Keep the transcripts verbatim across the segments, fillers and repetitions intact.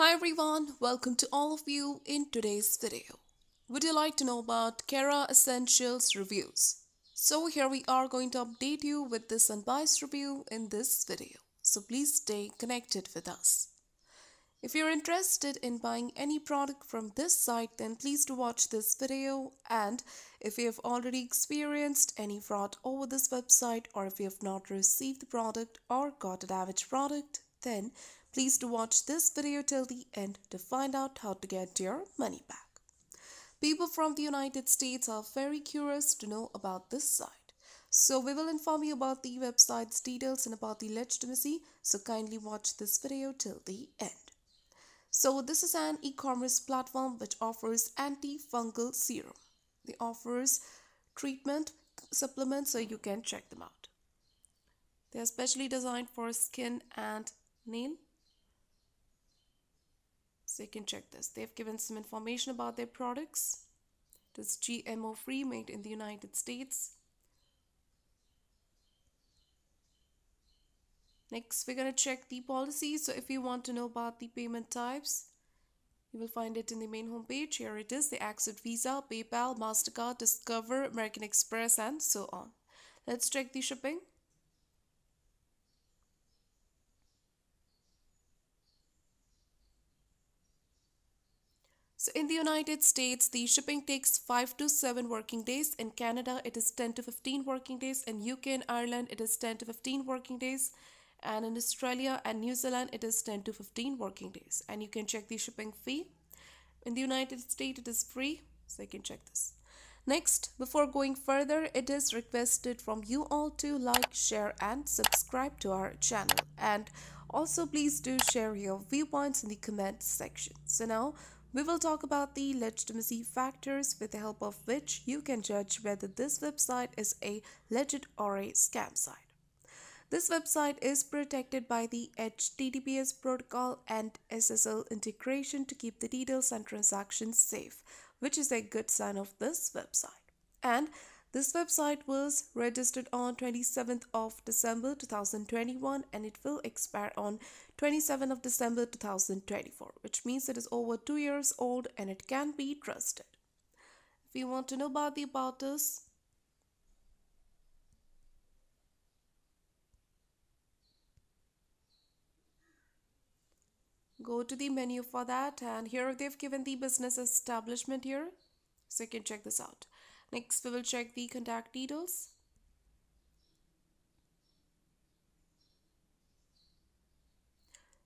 Hi everyone, welcome to all of you in today's video. Would you like to know about Kerassentials reviews? So here we are going to update you with this unbiased review in this video. So please stay connected with us. If you're interested in buying any product from this site, then please do watch this video. And if you have already experienced any fraud over this website, or if you have not received the product or got a damaged product, then please do watch this video till the end to find out how to get your money back. People from the United States are very curious to know about this site. So we will inform you about the website's details and about the legitimacy. So kindly watch this video till the end. So this is an e-commerce platform which offers antifungal serum. They offers treatment supplements, so you can check them out. They are specially designed for skin and nail. So you can check this. They've given some information about their products. It is G M O free, made in the United States. Next, we're going to check the policy. So if you want to know about the payment types, you will find it in the main homepage. Here it is. They accept Visa, PayPal, MasterCard, Discover, American Express, and so on. Let's check the shipping. So in the United States, the shipping takes five to seven working days. In Canada, it is ten to fifteen working days. In U K and Ireland, it is ten to fifteen working days. And in Australia and New Zealand, it is ten to fifteen working days. And you can check the shipping fee. In the United States, it is free. So you can check this. Next, before going further, it is requested from you all to like, share, and subscribe to our channel. And also, please do share your viewpoints in the comment section. So now, we will talk about the legitimacy factors with the help of which you can judge whether this website is a legit or a scam site. This website is protected by the H T T P S protocol and S S L integration to keep the details and transactions safe, which is a good sign of this website. And this website was registered on twenty-seventh of December two thousand twenty-one and it will expire on twenty-seventh of December two thousand twenty-four, which means it is over two years old and it can be trusted. If you want to know about the About Us, go to the menu for that, and here they've given the business establishment here, so you can check this out. Next, we will check the contact details.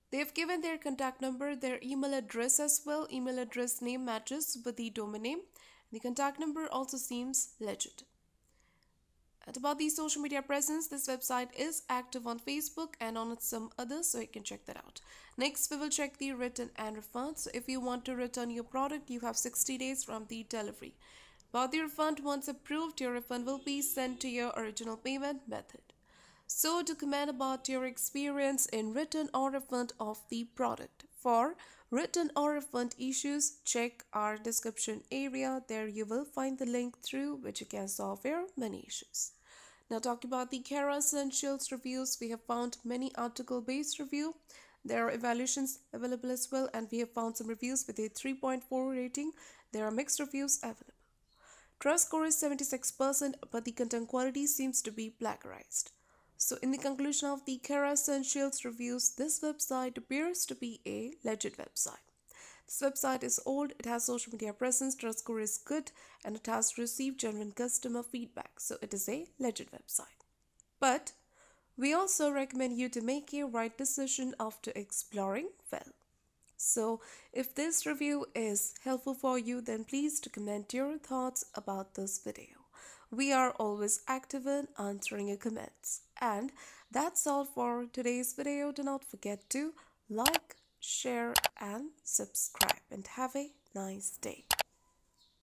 They've given their contact number, their email address as well. Email address name matches with the domain name. The contact number also seems legit. And about the social media presence, this website is active on Facebook and on some others, so you can check that out. Next, we will check the return and refund. So if you want to return your product, you have sixty days from the delivery. About the refund, once approved, your refund will be sent to your original payment method. So to comment about your experience in return or refund of the product. For return or refund issues, check our description area. There you will find the link through which you can solve your money issues. Now talking about the Kerassentials reviews, we have found many article-based reviews. There are evaluations available as well, and we have found some reviews with a three point four rating. There are mixed reviews available. Trust score is seventy-six percent, but the content quality seems to be plagiarized. So in the conclusion of the Kerassentials reviews, this website appears to be a legit website. This website is old, it has social media presence, trust score is good, and it has received genuine customer feedback. So it is a legit website. But we also recommend you to make a right decision after exploring well. So if this review is helpful for you, then please to comment your thoughts about this video. We are always active in answering your comments. And that's all for today's video. Do not forget to like, share, and subscribe, and have a nice day.